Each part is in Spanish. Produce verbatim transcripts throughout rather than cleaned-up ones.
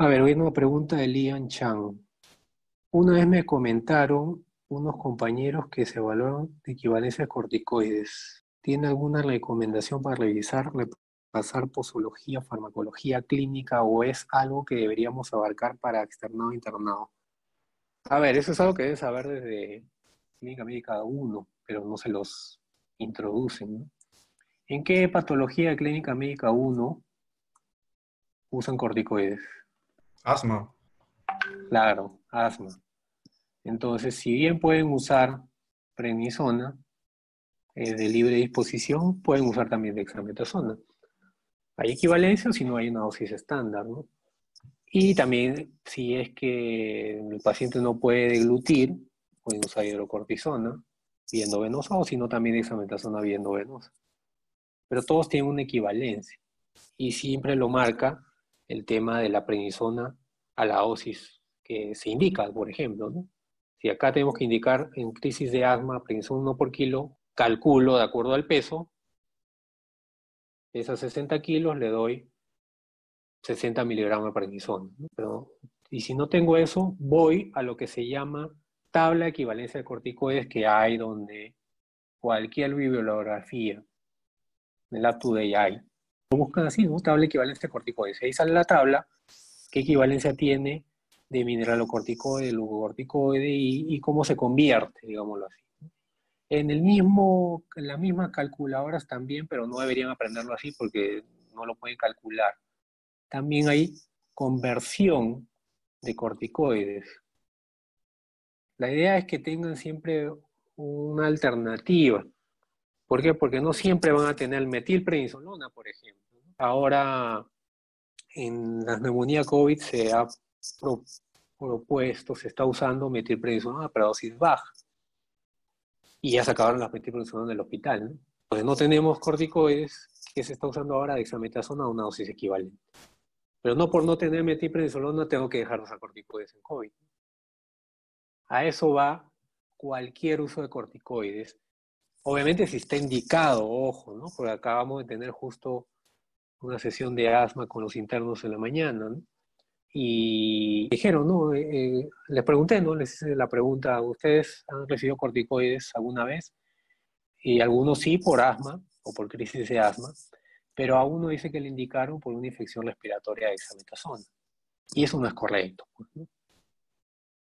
A ver, hoy una pregunta de Lian Chang. Una vez me comentaron unos compañeros que se evaluaron de equivalencia de corticoides. ¿Tiene alguna recomendación para revisar, repasar posología, farmacología clínica o es algo que deberíamos abarcar para externado e internado? A ver, eso es algo que debes saber desde Clínica Médica uno, pero no se los introducen, ¿no? ¿En qué patología de Clínica Médica uno usan corticoides? Asma. Claro, asma. Entonces, si bien pueden usar prednisona eh, de libre disposición, pueden usar también dexamethasona. Hay equivalencia o si no hay una dosis estándar, ¿no? Y también, si es que el paciente no puede deglutir, pueden usar hidrocortisona vía endovenosa o si no también dexamethasona vía endovenosa. Pero todos tienen una equivalencia. Y siempre lo marca el tema de la prednisona a la dosis que se indica, por ejemplo, ¿no? Si acá tenemos que indicar en crisis de asma, prednisona uno por kilo, calculo de acuerdo al peso, esas sesenta kilos le doy sesenta miligramos de prednisona, ¿no? Pero, y si no tengo eso, voy a lo que se llama tabla de equivalencia de corticoides que hay donde cualquier bibliografía en la up to date hay. Lo buscan así, ¿no? Tabla de equivalencia de corticoides. Ahí sale la tabla, qué equivalencia tiene de mineralocorticoide, glucocorticoide y, y cómo se convierte, digámoslo así. En, el mismo, en las mismas calculadoras también, pero no deberían aprenderlo así porque no lo pueden calcular. También hay conversión de corticoides. La idea es que tengan siempre una alternativa. ¿Por qué? Porque no siempre van a tener metilprednisolona, por ejemplo. Ahora, en la neumonía COVID se ha propuesto, se está usando metilprednisolona para dosis baja. Y ya se acabaron las metilprednisolona del hospital, ¿no? Entonces no tenemos corticoides, que se está usando ahora dexamethasona a una dosis equivalente. Pero no por no tener metilprednisolona tengo que dejar de usar corticoides en COVID. A eso va cualquier uso de corticoides. Obviamente si está indicado, ojo, ¿no? Porque acabamos de tener justo una sesión de asma con los internos en la mañana, ¿no? Y dijeron, ¿no? Eh, eh, les pregunté, ¿no? Les hice la pregunta, ¿ustedes han recibido corticoides alguna vez? Y algunos sí, por asma o por crisis de asma, pero a uno dice que le indicaron por una infección respiratoria de dexamethasona. Y eso no es correcto, ¿no?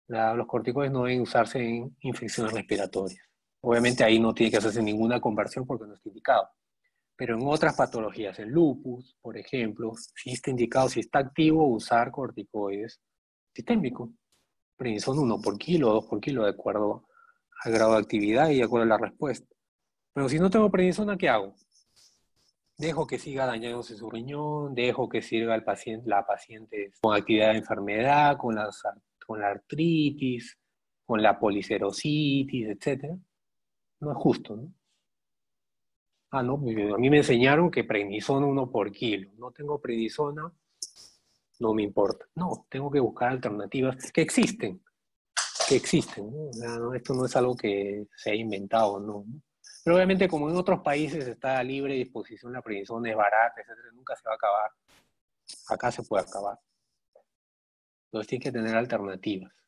La, los corticoides no deben usarse en infecciones respiratorias. Obviamente ahí no tiene que hacerse ninguna conversión porque no está indicado. Pero en otras patologías, en lupus, por ejemplo, si está indicado, si está activo, usar corticoides sistémico. Prednisona uno por kilo, dos por kilo, de acuerdo al grado de actividad y de acuerdo a la respuesta. Pero si no tengo prednisona, ¿qué hago? Dejo que siga dañándose su riñón, dejo que sirva el paciente, la paciente con actividad de enfermedad, con, las, con la artritis, con la policerositis, etcétera. No es justo, ¿no? Ah, no, a mí me enseñaron que prednisona uno por kilo. No tengo prednisona, no me importa. No, tengo que buscar alternativas que existen. Que existen, ¿no? O sea, no, esto no es algo que se ha inventado, ¿no? Pero obviamente como en otros países está a libre disposición, la prednisona es barata, etcétera, nunca se va a acabar. Acá se puede acabar. Entonces tiene que tener alternativas.